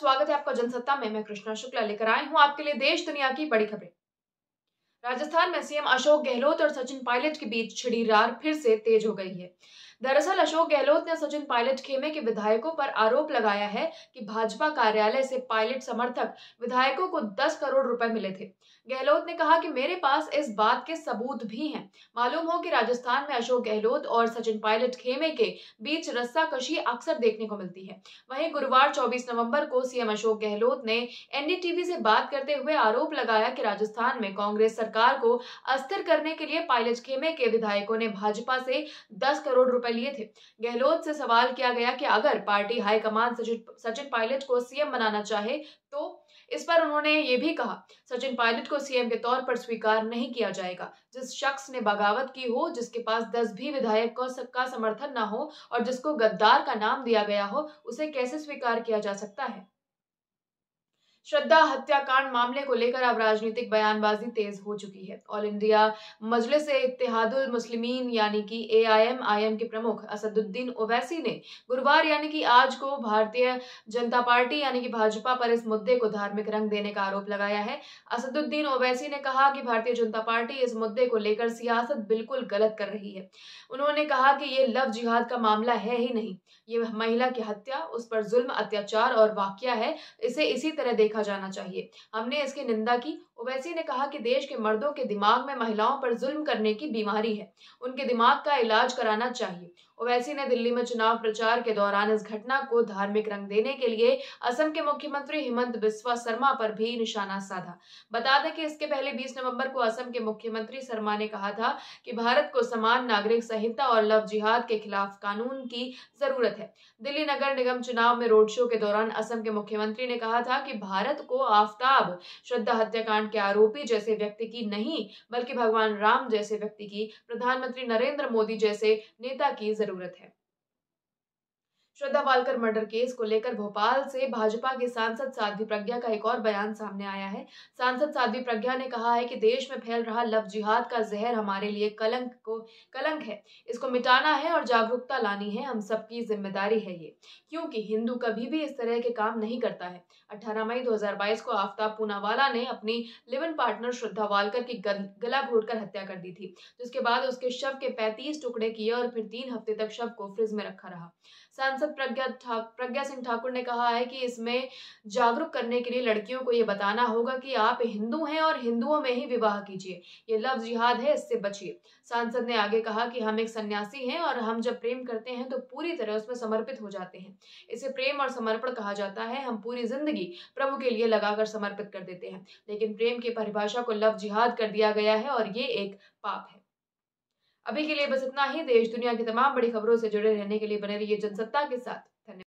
स्वागत है आपका जनसत्ता में। मैं कृष्णा शुक्ला लेकर आई हूं आपके लिए देश दुनिया की बड़ी खबरें। राजस्थान में सीएम अशोक गहलोत और सचिन पायलट के बीच छिड़ी रार फिर से तेज हो गई है। दरअसल अशोक गहलोत ने सचिन पायलट खेमे के विधायकों पर आरोप लगाया है कि भाजपा कार्यालय से पायलट समर्थक विधायकों को 10 करोड़ रुपए मिले थे। गहलोत ने कहा कि मेरे पास इस बात के सबूत भी हैं। मालूम हो कि राजस्थान में अशोक गहलोत और सचिन पायलट खेमे के बीच रस्साकशी अक्सर देखने को मिलती है। वहीं गुरुवार 24 नवम्बर को सीएम अशोक गहलोत ने एनडीटीवी से बात करते हुए आरोप लगाया कि राजस्थान में कांग्रेस सरकार को अस्थिर करने के लिए पायलट खेमे के विधायकों ने भाजपा से 10 करोड़ रुपए लिए थे। गहलोत से सवाल किया गया कि अगर पार्टी हाईकमान सचिन पायलट को सीएम बनाना चाहे तो इस पर उन्होंने ये भी कहा सचिन पायलट को सीएम के तौर पर स्वीकार नहीं किया जाएगा। जिस शख्स ने बगावत की हो, जिसके पास 10 भी विधायक का समर्थन ना हो और जिसको गद्दार का नाम दिया गया हो, उसे कैसे स्वीकार किया जा सकता है। श्रद्धा हत्याकांड मामले को लेकर अब राजनीतिक बयानबाजी तेज हो चुकी है। ऑल इंडिया मजलिस इतिहादीन मुस्लिमीन यानी कि AIM के प्रमुख असदुद्दीन ओवैसी ने गुरुवार यानी कि आज को भारतीय जनता पार्टी यानी कि भाजपा पर इस मुद्दे को धार्मिक रंग देने का आरोप लगाया है। असदुद्दीन ओवैसी ने कहा कि भारतीय जनता पार्टी इस मुद्दे को लेकर सियासत बिल्कुल गलत कर रही है। उन्होंने कहा कि ये लव जिहाद का मामला है ही नहीं, ये महिला की हत्या, उस पर जुल्म, अत्याचार और वाकया है, इसे इसी तरह देखा जाना चाहिए। हमने इसकी निंदा की। ओवैसी ने कहा कि देश के मर्दों के दिमाग में महिलाओं पर जुल्म करने की बीमारी है, उनके दिमाग का इलाज कराना चाहिए। ओवैसी ने दिल्ली में चुनाव प्रचार के दौरान इस घटना को धार्मिक रंग देने के लिए असम के मुख्यमंत्री हेमंत बिस्वा शर्मा पर भी निशाना साधा। बता दें कि इसके पहले 20 नवंबर को असम के मुख्यमंत्री शर्मा ने कहा था कि भारत को समान नागरिक संहिता और लव जिहाद के खिलाफ कानून की जरूरत है। दिल्ली नगर निगम चुनाव में रोड शो के दौरान असम के मुख्यमंत्री ने कहा था कि भारत को आफ्ताब, श्रद्धा हत्याकांड के आरोपी जैसे व्यक्ति की नहीं बल्कि भगवान राम जैसे व्यक्ति की, प्रधानमंत्री नरेंद्र मोदी जैसे नेता की जरूरत है। श्रद्धा वालकर मर्डर केस को लेकर भोपाल से भाजपा के सांसद साध्वी प्रज्ञा का एक और बयान सामने आया है। सांसद साध्वी प्रज्ञा ने कहा है कि देश में फैल रहा लव जिहाद का जहर हमारे लिए कलंक है, इसको मिटाना है और जागरूकता लानी है, हम सबकी जिम्मेदारी है ये, क्योंकि हिंदू कभी भी इस तरह के काम नहीं करता है। 18 मई 2022 को आफ्ताब पूनावाला ने अपनी live in partner Shraddha Walkar की गला घोटकर हत्या कर दी थी, जिसके बाद उसके शव के 35 टुकड़े किए और फिर 3 हफ्ते तक शव को फ्रिज में रखा रहा। सांसद प्रज्ञा सिंह ठाकुर ने कहा है कि इसमें जागरूक करने के लिए लड़कियों को ये बताना होगा कि आप हिंदू हैं और हिंदुओं में ही विवाह कीजिए, ये लव जिहाद है, इससे बचिए। सांसद ने आगे कहा कि हम एक सन्यासी हैं और हम जब प्रेम करते हैं तो पूरी तरह उसमें समर्पित हो जाते हैं, इसे प्रेम और समर्पण कहा जाता है। हम पूरी जिंदगी प्रभु के लिए लगाकर समर्पित कर देते हैं, लेकिन प्रेम की परिभाषा को लव जिहाद कर दिया गया है और ये एक पाप है। अभी के लिए बस इतना ही। देश दुनिया की तमाम बड़ी खबरों से जुड़े रहने के लिए बने रहिए जनसत्ता के साथ।